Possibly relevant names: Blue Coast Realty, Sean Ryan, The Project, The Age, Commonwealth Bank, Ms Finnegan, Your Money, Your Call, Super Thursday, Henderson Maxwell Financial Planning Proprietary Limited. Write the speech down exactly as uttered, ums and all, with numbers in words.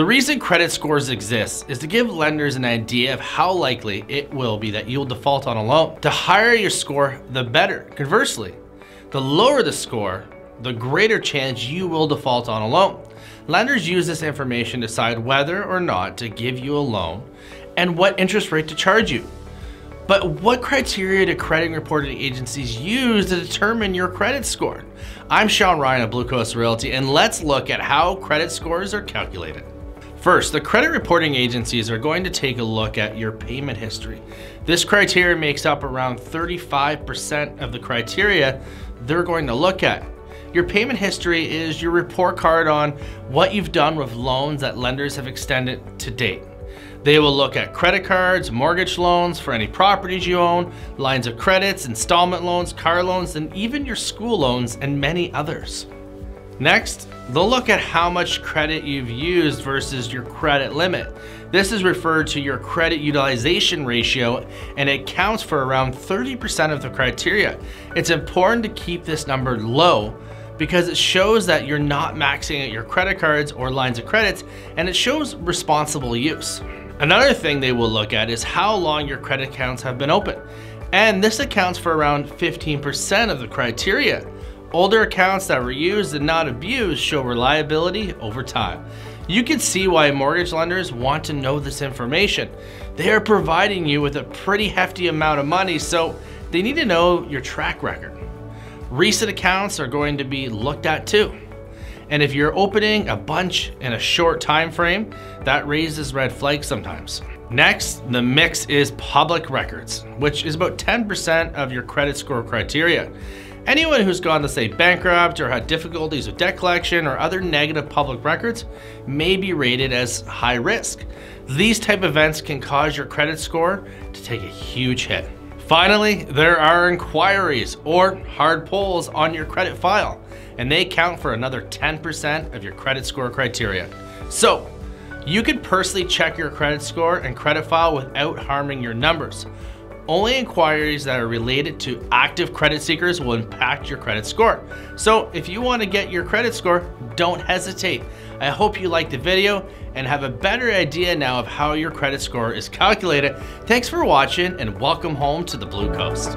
The reason credit scores exist is to give lenders an idea of how likely it will be that you'll default on a loan. The higher your score, the better. Conversely, the lower the score, the greater chance you will default on a loan. Lenders use this information to decide whether or not to give you a loan and what interest rate to charge you. But what criteria do credit reporting agencies use to determine your credit score? I'm Sean Ryan of Blue Coast Realty, and let's look at how credit scores are calculated. First, the credit reporting agencies are going to take a look at your payment history. This criteria makes up around thirty-five percent of the criteria they're going to look at. Your payment history is your report card on what you've done with loans that lenders have extended to date. They will look at credit cards, mortgage loans for any properties you own, lines of credits, installment loans, car loans, and even your school loans and many others. Next, they'll look at how much credit you've used versus your credit limit. This is referred to your credit utilization ratio, and it counts for around thirty percent of the criteria. It's important to keep this number low because it shows that you're not maxing out your credit cards or lines of credits, and it shows responsible use. Another thing they will look at is how long your credit accounts have been open, and this accounts for around fifteen percent of the criteria. Older accounts that were used and not abused show reliability over time. You can see why mortgage lenders want to know this information. They are providing you with a pretty hefty amount of money, so they need to know your track record. Recent accounts are going to be looked at too. And if you're opening a bunch in a short time frame, that raises red flags sometimes. Next, the mix is public records, which is about ten percent of your credit score criteria. Anyone who's gone to say bankrupt or had difficulties with debt collection or other negative public records may be rated as high risk. These type events can cause your credit score to take a huge hit. Finally, there are inquiries or hard pulls on your credit file, and they count for another ten percent of your credit score criteria. So, you could personally check your credit score and credit file without harming your numbers. Only inquiries that are related to active credit seekers will impact your credit score. So if you want to get your credit score, don't hesitate. I hope you liked the video and have a better idea now of how your credit score is calculated. Thanks for watching and welcome home to the Blue Coast.